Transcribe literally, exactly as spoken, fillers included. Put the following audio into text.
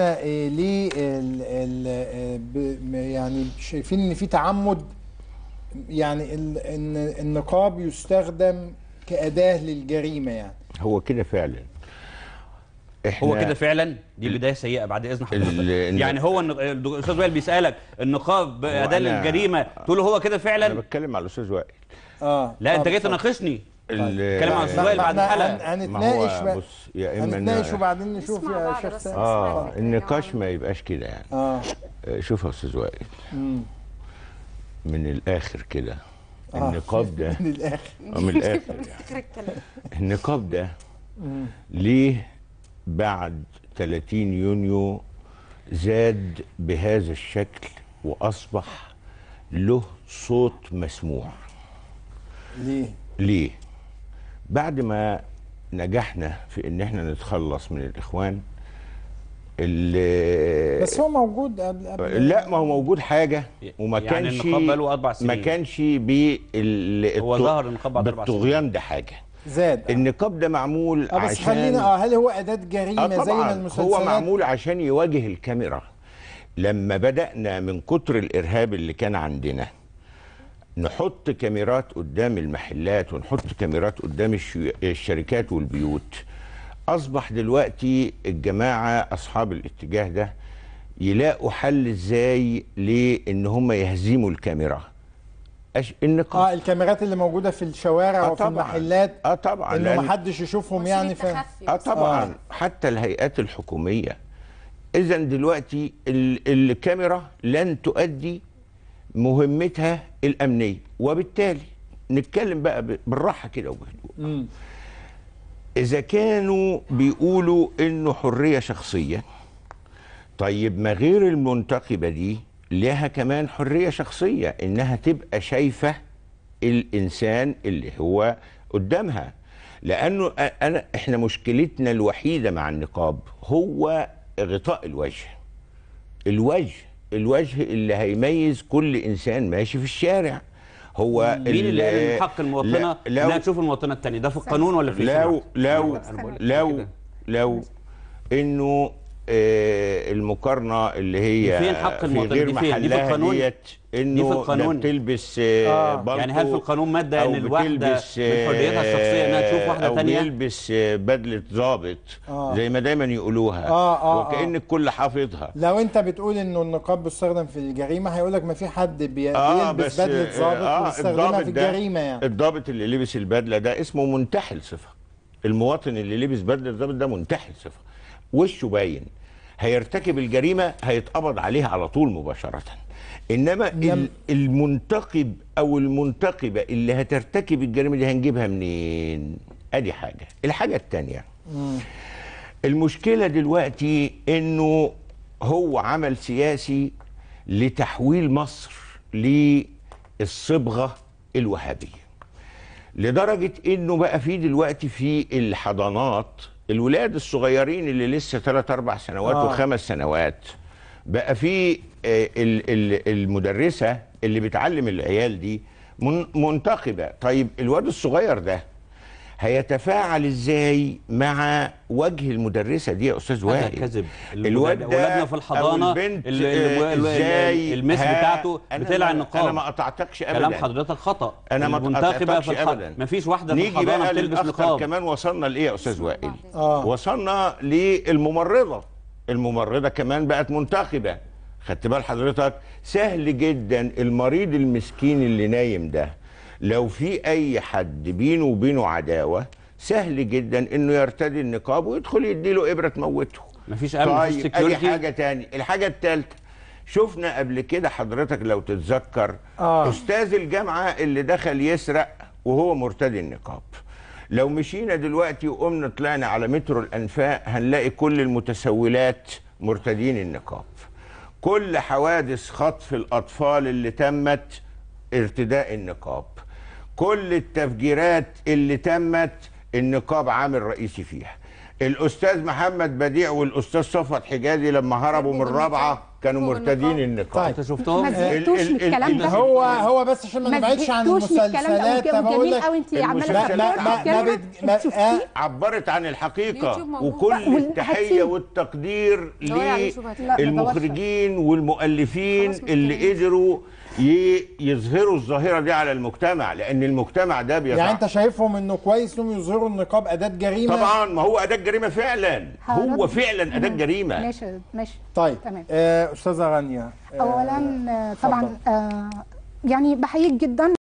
احنا ليه ال ال يعني شايفين ان في تعمد، يعني ان النقاب يستخدم كأداة للجريمة؟ يعني هو كده فعلا، هو كده فعلا دي بدايه سيئه بعد اذن حضرتك. يعني هو الاستاذ وائل بيسالك النقاب اداه للجريمه، تقول له هو كده فعلا؟ انا بتكلم على الاستاذ وائل. اه لا، انت جيت تناقشني. بتكلم على الاستاذ وائل بعد الحلقه هنتناقش. بص يا اما هنتناقش وبعدين نشوف يا شيخ. اه النقاش ما يبقاش كده يعني. اه شوف يا استاذ وائل، من الاخر كده النقاب ده من الاخر من الاخر النقاب ده ليه بعد ثلاثين يونيو زاد بهذا الشكل وأصبح له صوت مسموع؟ ليه؟ ليه؟ بعد ما نجحنا في إن احنا نتخلص من الإخوان اللي بس هو موجود قبل قبل لا ما هو موجود حاجة، وما يعني كانش النقاب بقاله أربع سنين، ما كانش بال هو ظهر النقاب بعد أربع سنين بالطغيان ده حاجة زاد. النقاب ده معمول عشان بس خلينا اه هل هو أداة جريمة؟ آه زي ما المسلسلات هو معمول عشان يواجه الكاميرا. لما بدأنا من كتر الإرهاب اللي كان عندنا نحط كاميرات قدام المحلات ونحط كاميرات قدام الشركات والبيوت، أصبح دلوقتي الجماعة أصحاب الاتجاه ده يلاقوا حل إزاي لأن هم يهزموا الكاميرا. النقاب اه الكاميرات اللي موجوده في الشوارع آه وفي المحلات اه طبعا انه ما حدش يشوفهم يعني ف... اه طبعا آه. حتى الهيئات الحكوميه. اذا دلوقتي ال... الكاميرا لن تؤدي مهمتها الامنيه، وبالتالي نتكلم بقى بالراحه كده وبهدوء. اذا كانوا بيقولوا انه حريه شخصيه، طيب ما غير المنتقبه دي لها كمان حرية شخصية، إنها تبقى شايفة الإنسان اللي هو قدامها. لأنه أنا إحنا مشكلتنا الوحيدة مع النقاب هو غطاء الوجه، الوجه الوجه اللي هيميز كل إنسان ماشي في الشارع. هو مين اللي من حق المواطنة لا تشوف المواطنة التانية؟ ده في القانون ولا في الشارع؟ لو لو لو لو إنه المقارنه اللي هي فين حق المواطن في غير محلها ديت، انه بتلبس آه. بالطو يعني هل في القانون ماده ان الواحده من حريتها الشخصيه انها تشوف واحده ثانيه او تلبس بدله ضابط آه. زي ما دايما يقولوها آه آه وكأن الكل حافظها؟ لو انت بتقول انه النقاب بيستخدم في الجريمه هيقول لك ما في حد بيلبس آه بدله ضابط آه ويستخدمها في الجريمه. يعني الضابط اللي لبس البدله ده اسمه منتحل صفه، المواطن اللي لبس بدله ضابط ده منتحل صفه، وشه باين، هيرتكب الجريمه هيتقبض عليها على طول مباشره. انما نعم. المنتقب او المنتقبه اللي هترتكب الجريمه دي هنجيبها منين؟ ادي حاجه. الحاجه الثانيه، المشكله دلوقتي انه هو عمل سياسي لتحويل مصر للصبغه الوهابيه، لدرجه انه بقى في دلوقتي في الحضانات الولاد الصغيرين اللي لسه ثلاث أربع سنوات آه. وخمس سنوات، بقى في المدرسة اللي بتعلم العيال دي منتقبة. طيب الولد الصغير ده هيتفاعل ازاي مع وجه المدرسة دي يا أستاذ وائل؟ كذب. الولد ولادنا في الحضانة ازاي المس بتاعته بتلعن النقاب؟ أنا ما قطعتكش أبدا، كلام حضرتك خطأ. أنا ما قطعتكش أبدا، مفيش واحدة في الحضانة بتلبس نقاب. كمان وصلنا لإيه يا أستاذ وائل؟ آه. وصلنا للممرضة، الممرضة كمان بقت منتقبة. خدت بال حضرتك؟ سهل جدا المريض المسكين اللي نايم ده لو في أي حد بينه وبينه عداوة سهل جدا إنه يرتدي النقاب ويدخل يديله إبرة تموته. مفيش أمن، مفيش سكيورتي. دي حاجة تاني. الحاجة التالتة، شفنا قبل كده حضرتك لو تتذكر آه. أستاذ الجامعة اللي دخل يسرق وهو مرتدي النقاب. لو مشينا دلوقتي وقمنا طلعنا على مترو الأنفاق هنلاقي كل المتسولات مرتدين النقاب. كل حوادث خطف الأطفال اللي تمت ارتداء النقاب. كل التفجيرات اللي تمت النقاب عامل رئيسي فيها. الأستاذ محمد بديع والأستاذ صفوت حجازي لما هربوا من الرابعة كانوا مرتدين النقاط. طيب شفتهم؟ ما زهقتوش من الكلام ده؟ هو هو بس عشان ما نبعدش عن المسلسلات. جميل قوي انت عماله ما ما عبرت عن الحقيقه، وكل التحيه والتقدير للمخرجين والمؤلفين اللي قدروا يظهروا الظاهره دي على المجتمع، لان المجتمع ده بيظهر. يعني انت شايفهم انه كويس انهم يظهروا النقاب اداه جريمه؟ طبعا، ما هو اداه جريمه فعلا، هو فعلا اداه جريمه. ماشي ماشي طيب تمام. آه استاذه غانيه، آه اولا طبعا آه يعني بحييك جدا.